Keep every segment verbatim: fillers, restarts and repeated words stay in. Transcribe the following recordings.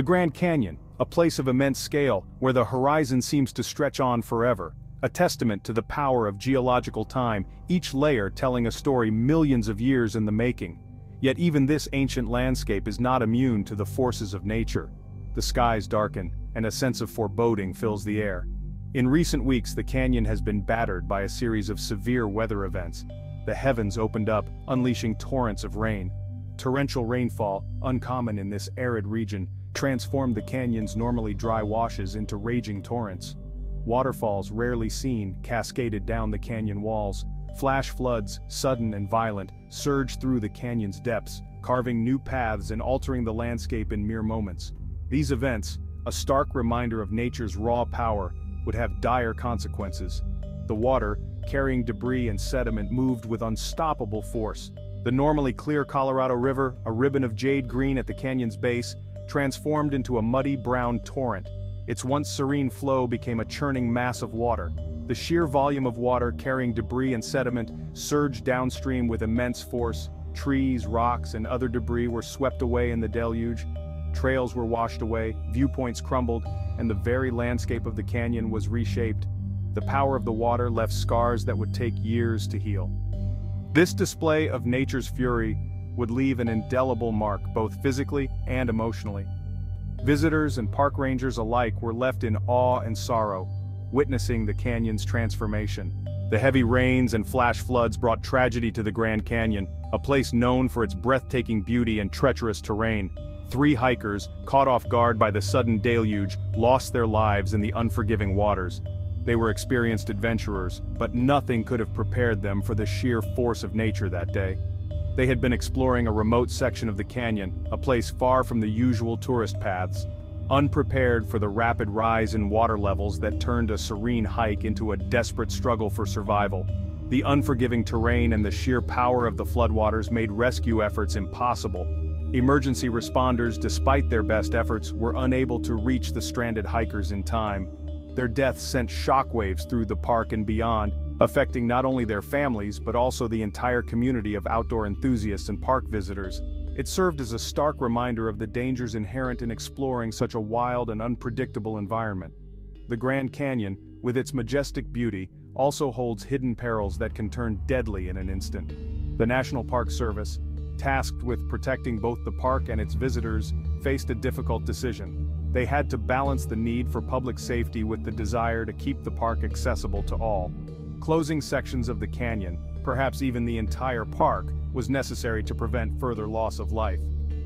The Grand Canyon, a place of immense scale, where the horizon seems to stretch on forever, a testament to the power of geological time, each layer telling a story millions of years in the making. Yet even this ancient landscape is not immune to the forces of nature. The skies darken, and a sense of foreboding fills the air. In recent weeks, the canyon has been battered by a series of severe weather events. The heavens opened up, unleashing torrents of rain. Torrential rainfall, uncommon in this arid region, transformed the canyon's normally dry washes into raging torrents. Waterfalls rarely seen cascaded down the canyon walls. Flash floods, sudden and violent, surged through the canyon's depths, carving new paths and altering the landscape in mere moments. These events, a stark reminder of nature's raw power, would have dire consequences. The water, carrying debris and sediment, moved with unstoppable force. The normally clear Colorado River, a ribbon of jade green at the canyon's base, transformed into a muddy brown torrent. Its once serene flow became a churning mass of water. The sheer volume of water carrying debris and sediment surged downstream with immense force. Trees, rocks, and other debris were swept away in the deluge. Trails were washed away, viewpoints crumbled, and the very landscape of the canyon was reshaped. The power of the water left scars that would take years to heal. This display of nature's fury would leave an indelible mark, both physically and emotionally. Visitors and park rangers alike were left in awe and sorrow, witnessing the canyon's transformation. The heavy rains and flash floods brought tragedy to the Grand Canyon, a place known for its breathtaking beauty and treacherous terrain. Three hikers, caught off guard by the sudden deluge, lost their lives in the unforgiving waters. They were experienced adventurers, but nothing could have prepared them for the sheer force of nature that day. They had been exploring a remote section of the canyon, a place far from the usual tourist paths, unprepared for the rapid rise in water levels that turned a serene hike into a desperate struggle for survival. The unforgiving terrain and the sheer power of the floodwaters made rescue efforts impossible. Emergency responders, despite their best efforts, were unable to reach the stranded hikers in time. Their deaths sent shockwaves through the park and beyond, affecting not only their families but also the entire community of outdoor enthusiasts and park visitors. It served as a stark reminder of the dangers inherent in exploring such a wild and unpredictable environment. The Grand Canyon, with its majestic beauty, also holds hidden perils that can turn deadly in an instant. The National Park Service, tasked with protecting both the park and its visitors, faced a difficult decision. They had to balance the need for public safety with the desire to keep the park accessible to all. Closing sections of the canyon, perhaps even the entire park, was necessary to prevent further loss of life.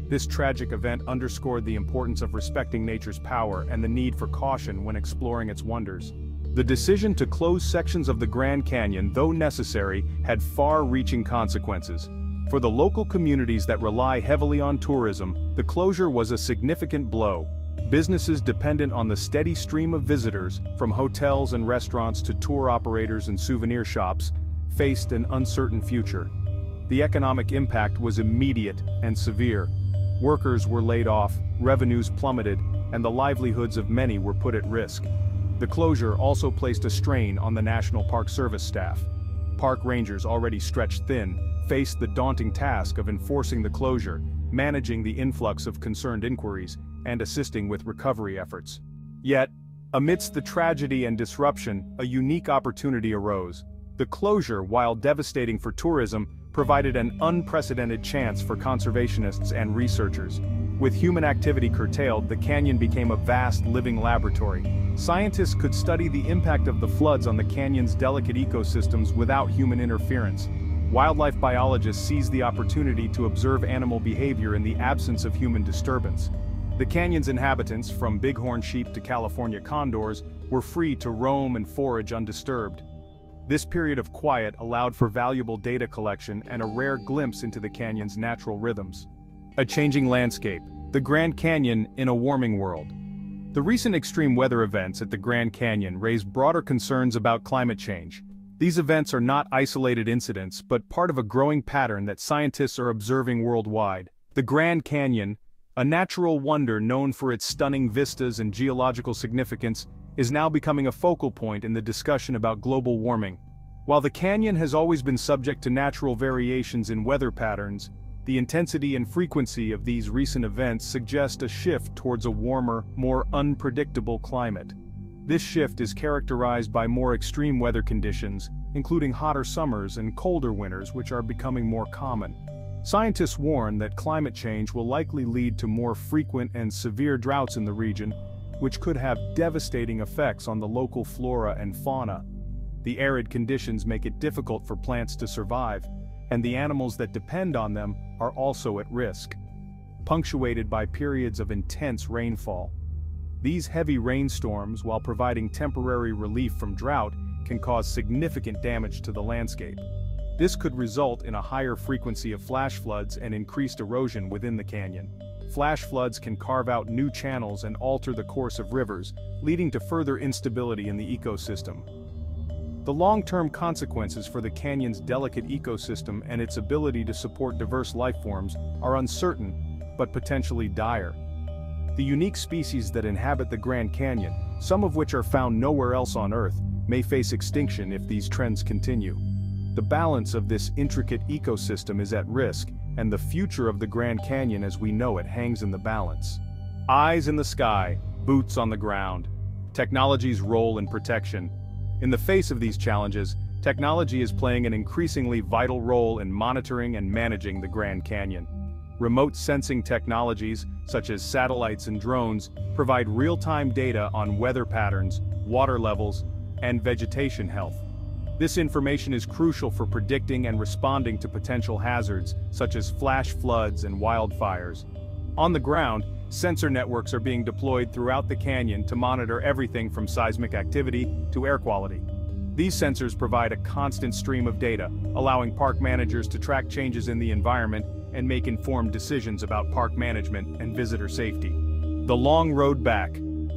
This tragic event underscored the importance of respecting nature's power and the need for caution when exploring its wonders. The decision to close sections of the Grand Canyon, though necessary, had far-reaching consequences. For the local communities that rely heavily on tourism, the closure was a significant blow. Businesses dependent on the steady stream of visitors, from hotels and restaurants to tour operators and souvenir shops, faced an uncertain future. The economic impact was immediate and severe. Workers were laid off, revenues plummeted, and the livelihoods of many were put at risk. The closure also placed a strain on the National Park Service staff. Park rangers, already stretched thin, faced the daunting task of enforcing the closure, managing the influx of concerned inquiries, and assisting with recovery efforts. Yet, amidst the tragedy and disruption, a unique opportunity arose. The closure, while devastating for tourism, provided an unprecedented chance for conservationists and researchers. With human activity curtailed, the canyon became a vast living laboratory. Scientists could study the impact of the floods on the canyon's delicate ecosystems without human interference. Wildlife biologists seized the opportunity to observe animal behavior in the absence of human disturbance. The canyon's inhabitants, from bighorn sheep to California condors, were free to roam and forage undisturbed. This period of quiet allowed for valuable data collection and a rare glimpse into the canyon's natural rhythms. A changing landscape, the Grand Canyon in a warming world. The recent extreme weather events at the Grand Canyon raise broader concerns about climate change. These events are not isolated incidents but part of a growing pattern that scientists are observing worldwide. The Grand Canyon, a natural wonder known for its stunning vistas and geological significance, is now becoming a focal point in the discussion about global warming. While the canyon has always been subject to natural variations in weather patterns, The intensity and frequency of these recent events suggest a shift towards a warmer, more unpredictable climate. This shift is characterized by more extreme weather conditions, including hotter summers and colder winters, which are becoming more common. Scientists warn that climate change will likely lead to more frequent and severe droughts in the region, which could have devastating effects on the local flora and fauna. The arid conditions make it difficult for plants to survive, and the animals that depend on them are also at risk. Punctuated by periods of intense rainfall. These heavy rainstorms, while providing temporary relief from drought, can cause significant damage to the landscape. This could result in a higher frequency of flash floods and increased erosion within the canyon. Flash floods can carve out new channels and alter the course of rivers, leading to further instability in the ecosystem. The long-term consequences for the canyon's delicate ecosystem and its ability to support diverse life forms are uncertain, but potentially dire. The unique species that inhabit the Grand Canyon, some of which are found nowhere else on Earth, may face extinction if these trends continue. The balance of this intricate ecosystem is at risk, and the future of the Grand Canyon as we know it hangs in the balance. Eyes in the sky, boots on the ground. Technology's role in protection. In the face of these challenges, technology is playing an increasingly vital role in monitoring and managing the Grand Canyon. Remote sensing technologies, such as satellites and drones, provide real-time data on weather patterns, water levels, and vegetation health. This information is crucial for predicting and responding to potential hazards, such as flash floods and wildfires. On the ground, sensor networks are being deployed throughout the canyon to monitor everything from seismic activity to air quality. These sensors provide a constant stream of data, allowing park managers to track changes in the environment and make informed decisions about park management and visitor safety. The long road back,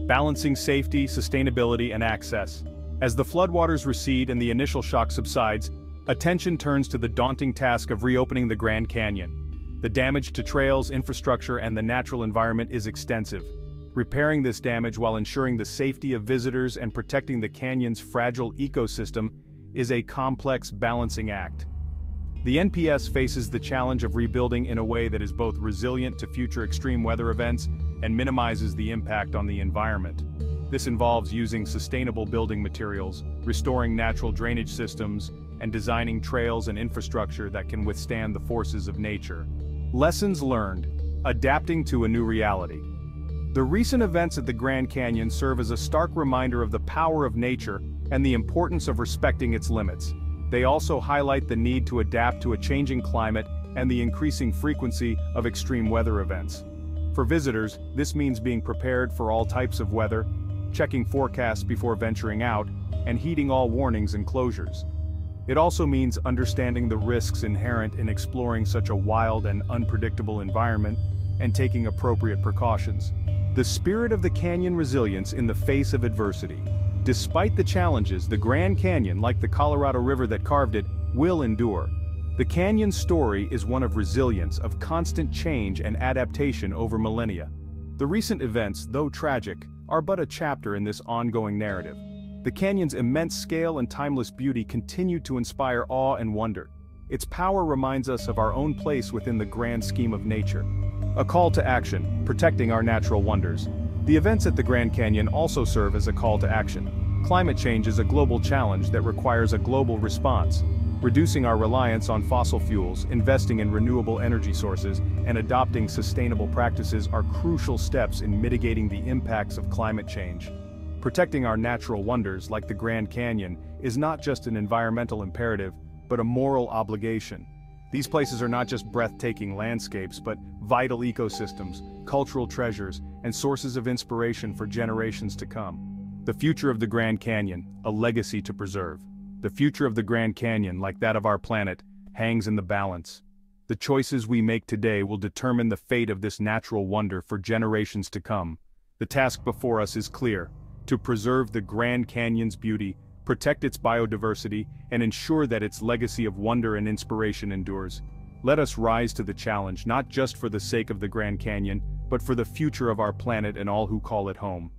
balancing safety, sustainability, and access. As the floodwaters recede and the initial shock subsides, attention turns to the daunting task of reopening the Grand Canyon. The damage to trails, infrastructure, and the natural environment is extensive. Repairing this damage while ensuring the safety of visitors and protecting the canyon's fragile ecosystem is a complex balancing act. The N P S faces the challenge of rebuilding in a way that is both resilient to future extreme weather events and minimizes the impact on the environment. This involves using sustainable building materials, restoring natural drainage systems, and designing trails and infrastructure that can withstand the forces of nature. Lessons learned: adapting to a new reality. The recent events at the Grand Canyon serve as a stark reminder of the power of nature and the importance of respecting its limits. They also highlight the need to adapt to a changing climate and the increasing frequency of extreme weather events. For visitors, this means being prepared for all types of weather, checking forecasts before venturing out, and heeding all warnings and closures. It also means understanding the risks inherent in exploring such a wild and unpredictable environment and taking appropriate precautions. The spirit of the canyon: resilience in the face of adversity. Despite the challenges, the Grand Canyon, like the Colorado River that carved it, will endure. The canyon's story is one of resilience, of constant change and adaptation over millennia. The recent events, though tragic, are but a chapter in this ongoing narrative. The canyon's immense scale and timeless beauty continue to inspire awe and wonder. Its power reminds us of our own place within the grand scheme of nature. A call to action: protecting our natural wonders. The events at the Grand Canyon also serve as a call to action. Climate change is a global challenge that requires a global response. Reducing our reliance on fossil fuels, investing in renewable energy sources, and adopting sustainable practices are crucial steps in mitigating the impacts of climate change. Protecting our natural wonders, like the Grand Canyon, is not just an environmental imperative, but a moral obligation. These places are not just breathtaking landscapes, but vital ecosystems, cultural treasures, and sources of inspiration for generations to come. The future of the Grand Canyon, a legacy to preserve. The future of the Grand Canyon, like that of our planet, hangs in the balance. The choices we make today will determine the fate of this natural wonder for generations to come. The task before us is clear: to preserve the Grand Canyon's beauty, protect its biodiversity, and ensure that its legacy of wonder and inspiration endures. Let us rise to the challenge, not just for the sake of the Grand Canyon, but for the future of our planet and all who call it home.